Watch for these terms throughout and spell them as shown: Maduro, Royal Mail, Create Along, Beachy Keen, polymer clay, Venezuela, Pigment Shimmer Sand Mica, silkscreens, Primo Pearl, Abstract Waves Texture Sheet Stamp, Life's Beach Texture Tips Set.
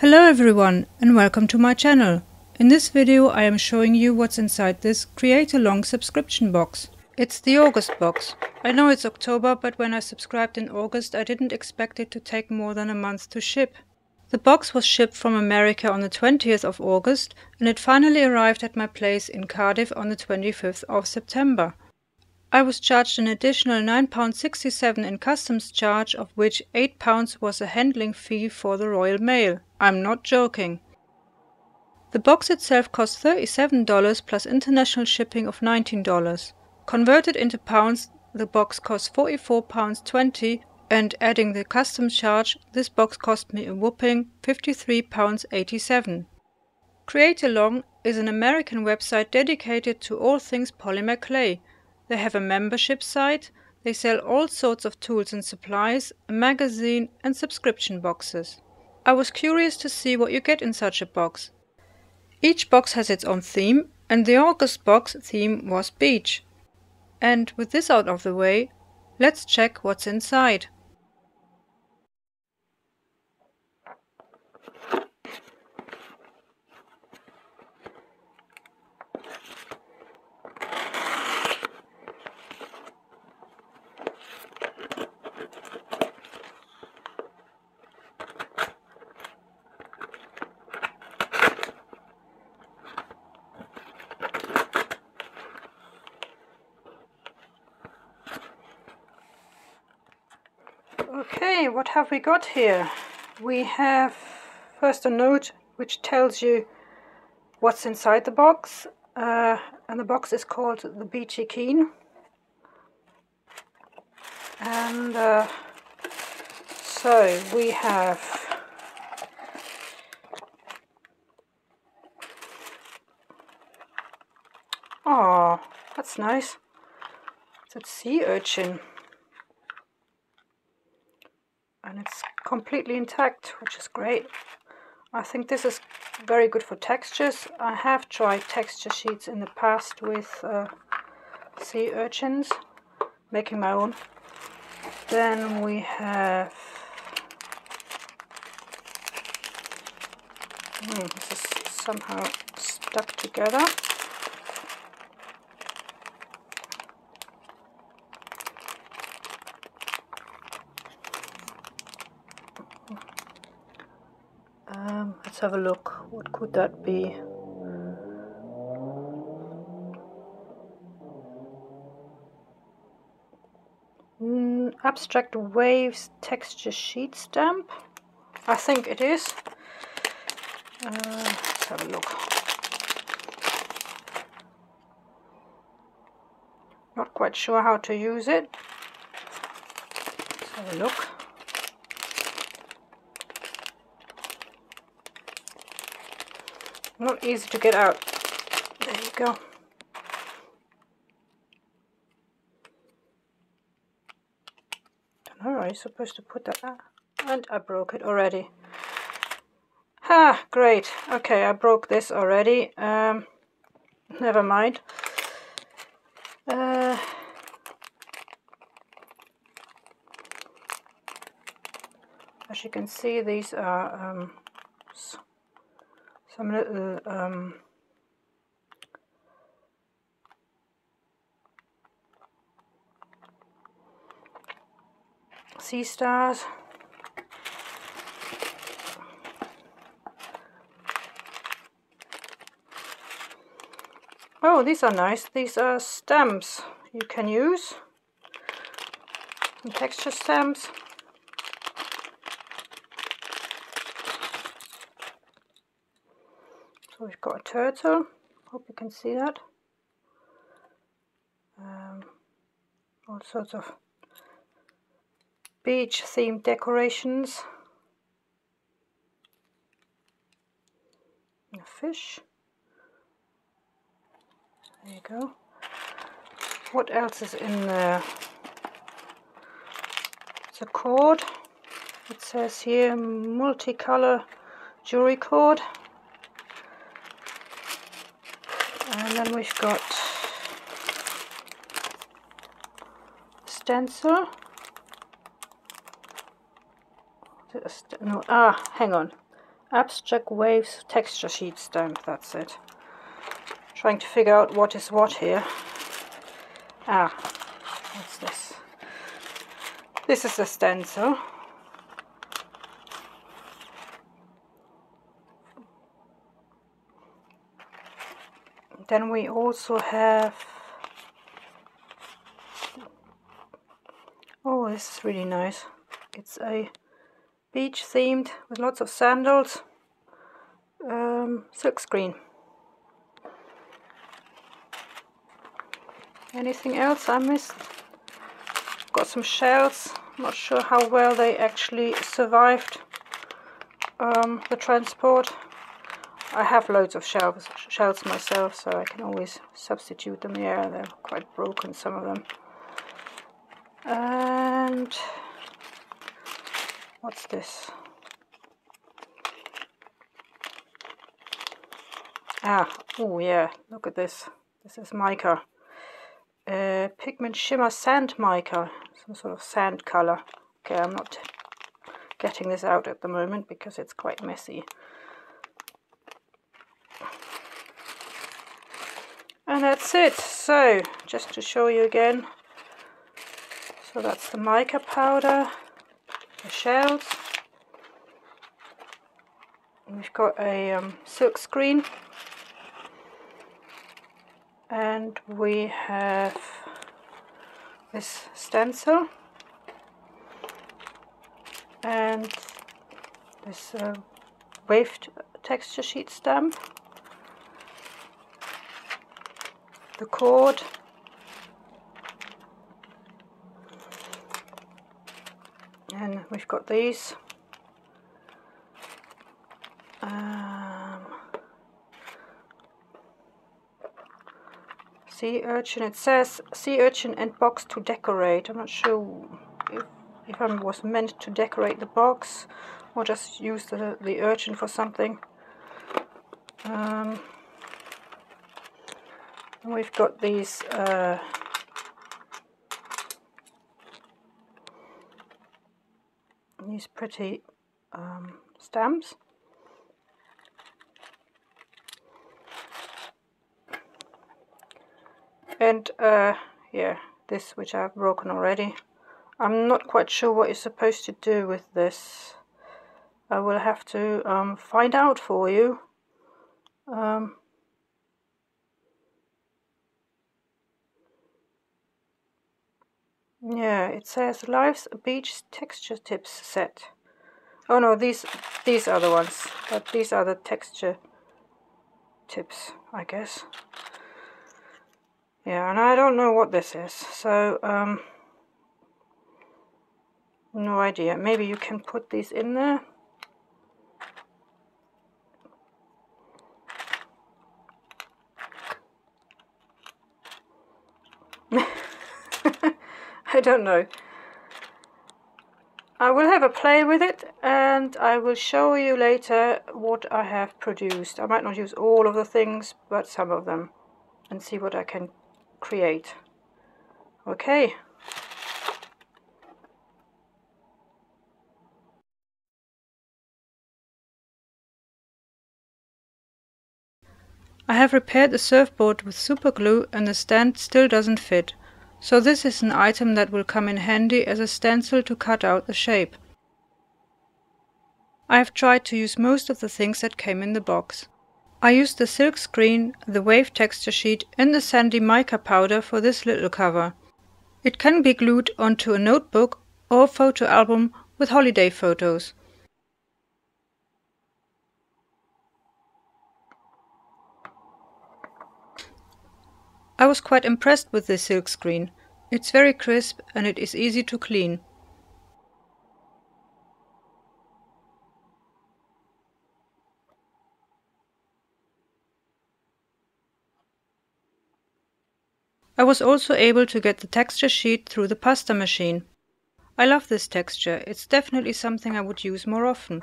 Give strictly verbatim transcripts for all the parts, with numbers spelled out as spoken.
Hello everyone and welcome to my channel. In this video I am showing you what's inside this Create Along subscription box. It's the August box. I know it's October, but when I subscribed in August I didn't expect it to take more than a month to ship. The box was shipped from America on the twentieth of August and it finally arrived at my place in Cardiff on the twenty-fifth of September. I was charged an additional nine pounds sixty-seven in customs charge, of which eight pounds was a handling fee for the Royal Mail. I'm not joking. The box itself cost thirty-seven dollars plus international shipping of nineteen dollars. Converted into pounds, the box cost forty-four pounds twenty, and adding the customs charge, this box cost me a whopping fifty-three pounds eighty-seven. Create Along is an American website dedicated to all things polymer clay. They have a membership site, they sell all sorts of tools and supplies, a magazine and subscription boxes. I was curious to see what you get in such a box. Each box has its own theme, and the August box theme was beach. And with this out of the way, let's check what's inside. Okay, what have we got here? We have first a note which tells you what's inside the box, uh, and the box is called the Beachy Keen. And uh, so we have oh, that's nice. It's a sea urchin. And it's completely intact, which is great. I think this is very good for textures. I have tried texture sheets in the past with uh, sea urchins, making my own. Then we have hmm, this is somehow stuck together. Let's have a look. What could that be? Mm, Abstract Waves Texture Sheet Stamp. I think it is. Uh, let's have a look. Not quite sure how to use it. Let's have a look. Not easy to get out. There you go. Don't know, are you supposed to put that out? And I broke it already. Ha! Ah, great. Okay, I broke this already. Um, never mind. Uh, as you can see, these are um, some little um, sea stars. Oh, these are nice. These are stamps you can use, and texture stamps. So we've got a turtle, hope you can see that. Um, all sorts of beach themed decorations. And a fish. There you go. What else is in there? It's a cord. It says here multicolor jewelry cord. And then we've got stencil. No, ah, hang on. Abstract Waves Texture Sheet Stamp, that's it. Trying to figure out what is what here. Ah, what's this? This is a stencil. Then we also have, oh, this is really nice. It's a beach themed with lots of sandals, um, silk screen. Anything else I missed? Got some shells, not sure how well they actually survived um, the transport. I have loads of shells, shells myself, so I can always substitute them here. Yeah, they're quite broken, some of them. And what's this? Ah, oh yeah, look at this. This is mica. Uh, Pigment Shimmer Sand Mica, some sort of sand color. Okay, I'm not getting this out at the moment because it's quite messy. And that's it. So, just to show you again, so that's the mica powder, the shells, and we've got a um, silk screen, and we have this stencil, and this uh, waved texture sheet stamp, the cord, and we've got these. Um, sea urchin, it says sea urchin and box to decorate. I'm not sure if, if I was meant to decorate the box or just use the, the urchin for something. Um, We've got these uh, these pretty um, stamps, and uh, yeah, this which I've broken already. I'm not quite sure what you're supposed to do with this. I will have to um, find out for you. Um, Yeah, it says Life's Beach Texture Tips Set. Oh no, these these are the ones. But these are the texture tips, I guess. Yeah, and I don't know what this is, so um, no idea. Maybe you can put these in there. I don't know. I will have a play with it and I will show you later what I have produced. I might not use all of the things, but some of them, and see what I can create. Okay. I have repaired the surfboard with super glue and the stand still doesn't fit. So this is an item that will come in handy as a stencil to cut out the shape. I have tried to use most of the things that came in the box. I used the silk screen, the wave texture sheet and the sandy mica powder for this little cover. It can be glued onto a notebook or photo album with holiday photos. I was quite impressed with this silk screen. It's very crisp and it is easy to clean. I was also able to get the texture sheet through the pasta machine. I love this texture. It's definitely something I would use more often.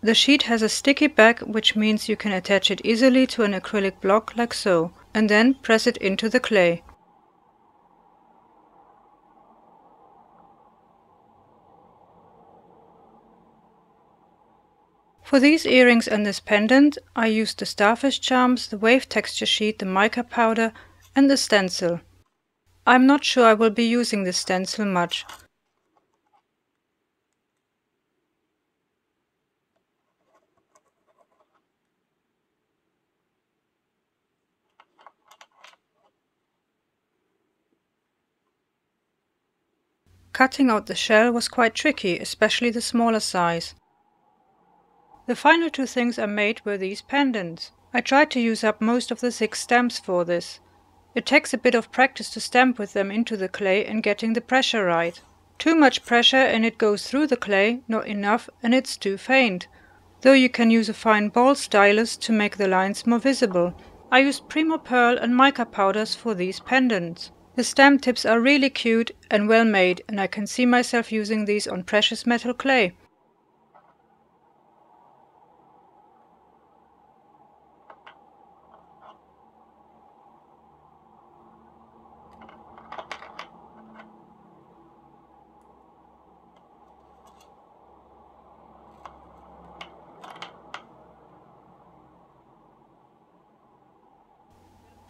The sheet has a sticky back, which means you can attach it easily to an acrylic block like so, and then press it into the clay. For these earrings and this pendant, I used the starfish charms, the wave texture sheet, the mica powder and the stencil. I'm not sure I will be using this stencil much. Cutting out the shell was quite tricky, especially the smaller size. The final two things I made were these pendants. I tried to use up most of the six stamps for this. It takes a bit of practice to stamp with them into the clay and getting the pressure right. Too much pressure and it goes through the clay, not enough and it's too faint. Though you can use a fine ball stylus to make the lines more visible. I used Primo Pearl and mica powders for these pendants. The stamp tips are really cute and well made, and I can see myself using these on precious metal clay.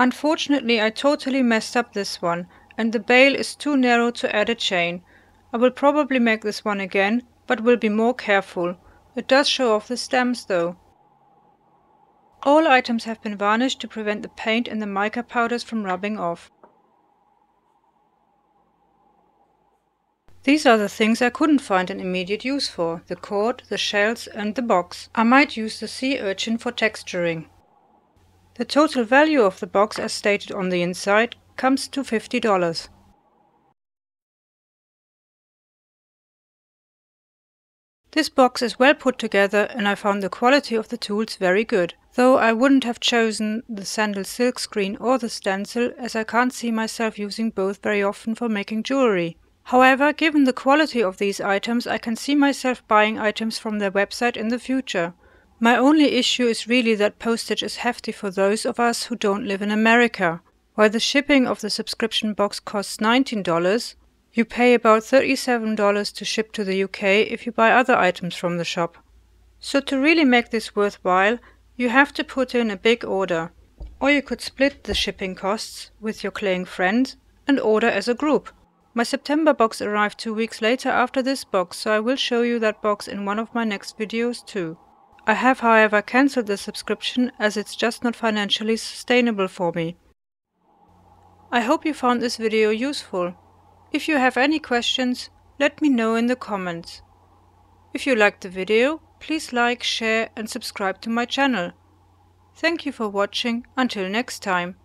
Unfortunately, I totally messed up this one, and the bail is too narrow to add a chain. I will probably make this one again, but will be more careful. It does show off the stems though. All items have been varnished to prevent the paint and the mica powders from rubbing off. These are the things I couldn't find an immediate use for, the cord, the shells and the box. I might use the sea urchin for texturing. The total value of the box, as stated on the inside, comes to fifty dollars. This box is well put together and I found the quality of the tools very good, though I wouldn't have chosen the sandal silk screen or the stencil as I can't see myself using both very often for making jewelry. However, given the quality of these items, I can see myself buying items from their website in the future. My only issue is really that postage is hefty for those of us who don't live in America. While the shipping of the subscription box costs nineteen dollars, you pay about thirty-seven dollars to ship to the U K if you buy other items from the shop. So to really make this worthwhile, you have to put in a big order. Or you could split the shipping costs with your claying friends and order as a group. My September box arrived two weeks later after this box, so I will show you that box in one of my next videos too. I have, however, cancelled the subscription as it's just not financially sustainable for me. I hope you found this video useful. If you have any questions, let me know in the comments. If you liked the video, please like, share and subscribe to my channel. Thank you for watching. Until next time.